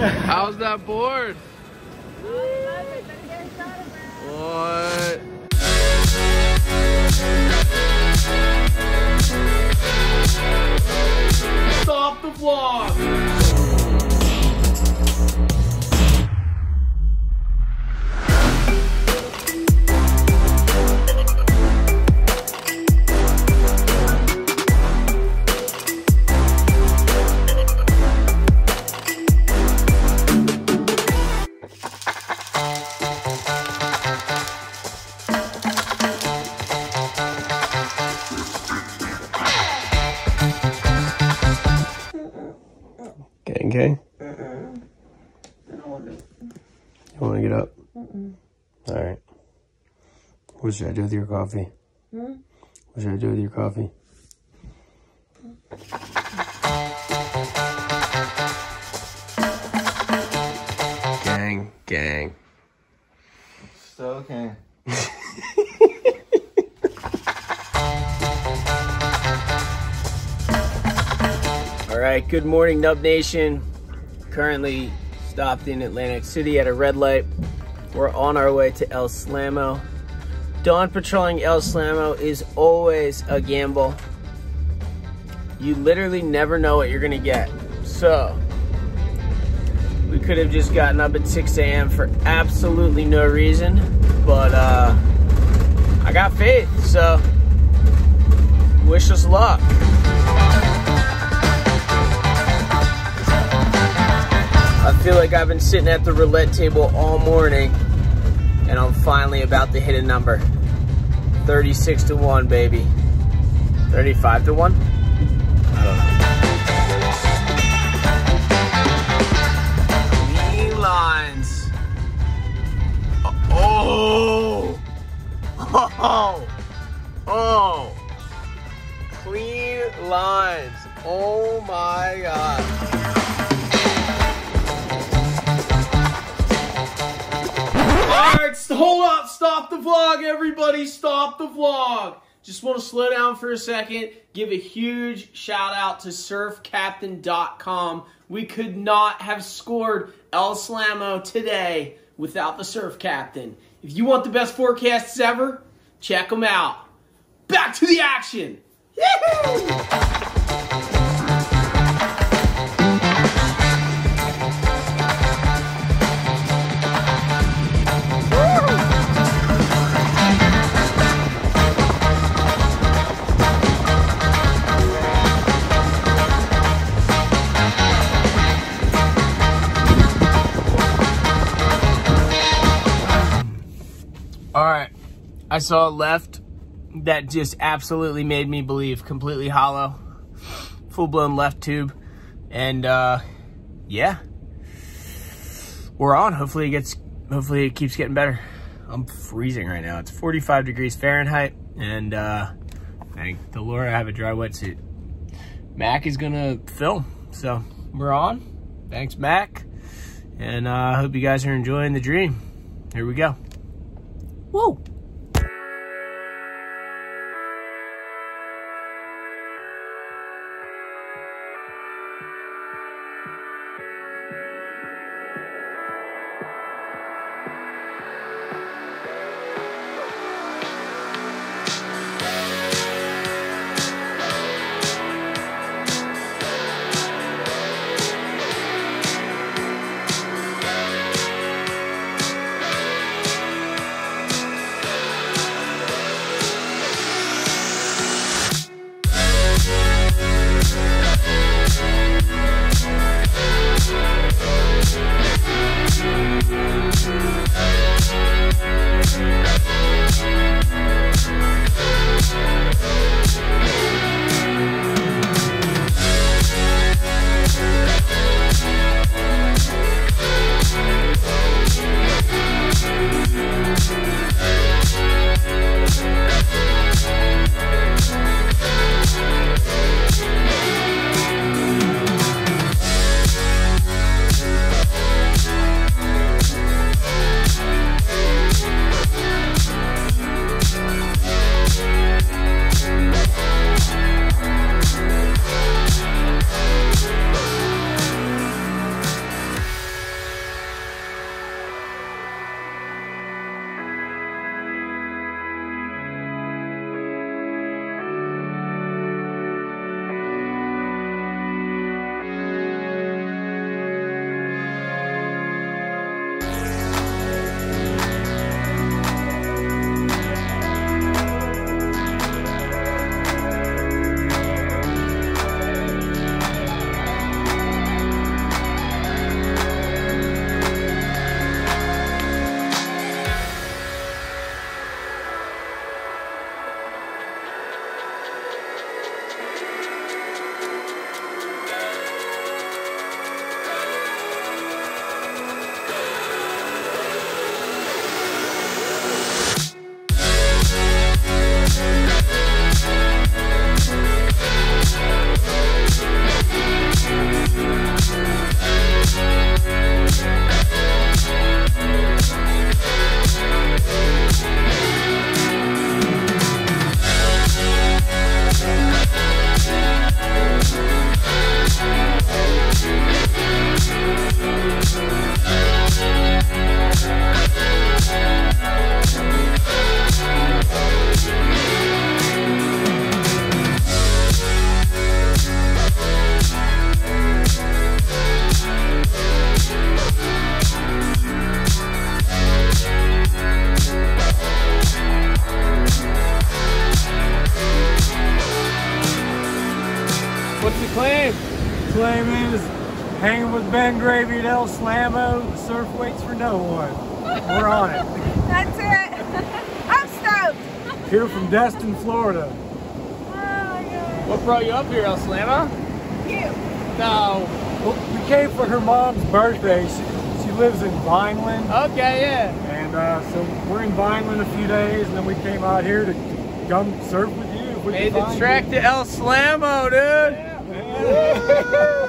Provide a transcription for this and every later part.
How's that board? What? Stop the vlog! Okay. You want to get up? All right. What should I do with your coffee? What should I do with your coffee? Gang, gang. So okay. All right, good morning, Nub Nation. Currently stopped in Atlantic City at a red light. We're on our way to El Slammo. Dawn patrolling El Slammo is always a gamble. You literally never know what you're gonna get. So, we could have just gotten up at 6 a.m. for absolutely no reason, but I got faith, so wish us luck. I feel like I've been sitting at the roulette table all morning and I'm finally about to hit a number. 36 to 1, baby. 35 to 1? I don't know. Mean lines. Oh! Oh! Oh! Clean lines. Oh my God. Hold up, stop the vlog, everybody, stop the vlog. Just want to slow down for a second, give a huge shout out to surfcaptain.com. We could not have scored El Slammo today without the Surf Captain. If you want the best forecasts ever, check them out. Back to the action. Yahoo! I saw a left that just absolutely made me believe. Completely hollow, full-blown left tube, and yeah, we're on. Hopefully it gets, hopefully it keeps getting better. I'm freezing right now. It's 45 degrees Fahrenheit, and thank the Lord I have a dry wetsuit. Mac is gonna film, so we're on. Thanks, Mac, and I hope you guys are enjoying the dream. Here we go. Whoa. with Ben Gravy and El Slammo. Surf waits for no one. We're on it. That's it. I'm stoked. Here from Destin, Florida. Oh my God. What brought you up here, El Slammo? You. No. Well, we came for her mom's birthday. She lives in Vineland. Okay, yeah. And so we're in Vineland a few days, and then we came out here to come surf with you. Made the track to El Slammo, dude. Yeah, man.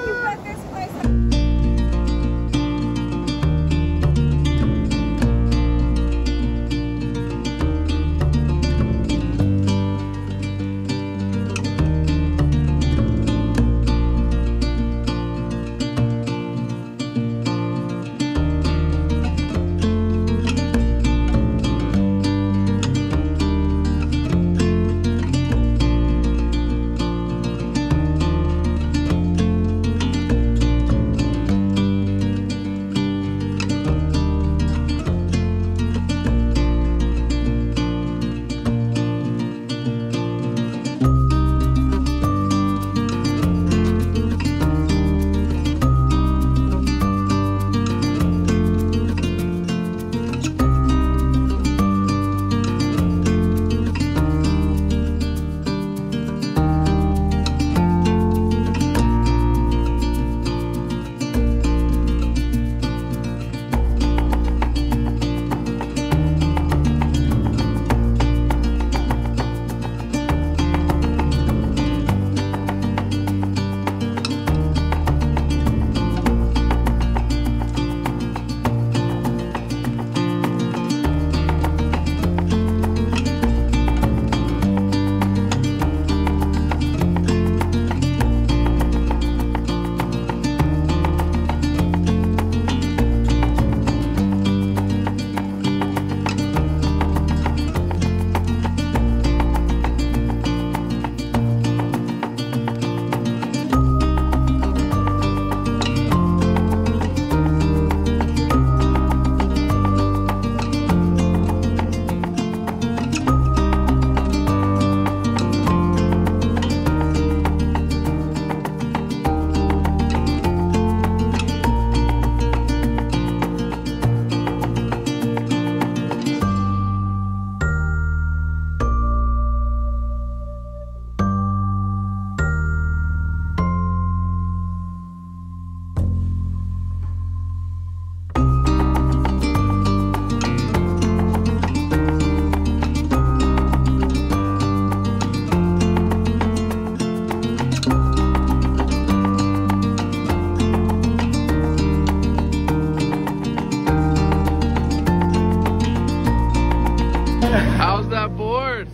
How's that board?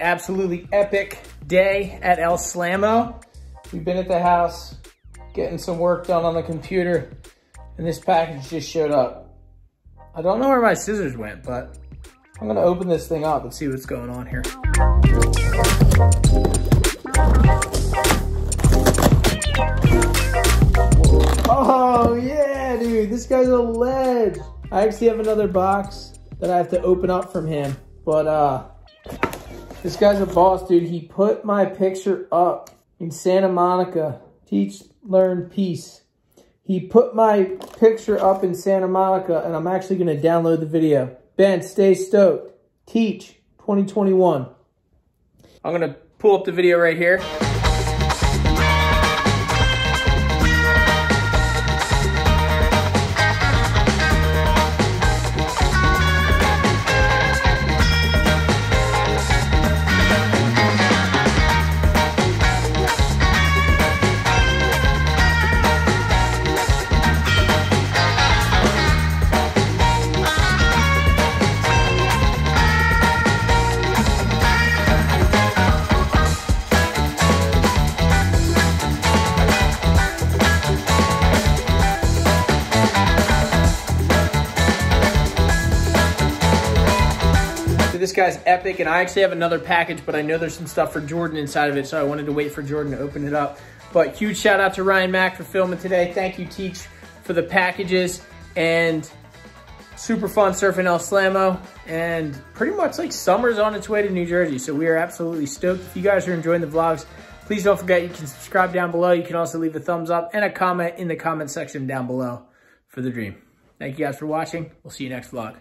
Absolutely epic day at El Slammo. We've been at the house getting some work done on the computer, and this package just showed up. I don't know where my scissors went, but I'm gonna open this thing up and see what's going on here. Oh yeah, dude, this guy's a ledge. I actually have another box that I have to open up from him, but this guy's a boss, dude. He put my picture up. in Santa Monica. Teach, learn, peace. He put my picture up in Santa Monica, and I'm actually going to download the video. Ben, stay stoked. Teach 2021. I'm going to pull up the video right here. This guy's epic, and I actually have another package, but I know there's some stuff for Jordan inside of it, so I wanted to wait for Jordan to open it up. But huge shout out to Ryan Mack for filming today. Thank you, Teach, for the packages, and super fun surfing El Slammo, and pretty much like summer's on its way to New Jersey, so we are absolutely stoked. If you guys are enjoying the vlogs, please don't forget you can subscribe down below. You can also leave a thumbs up and a comment in the comment section down below for the dream. Thank you guys for watching. We'll see you next vlog.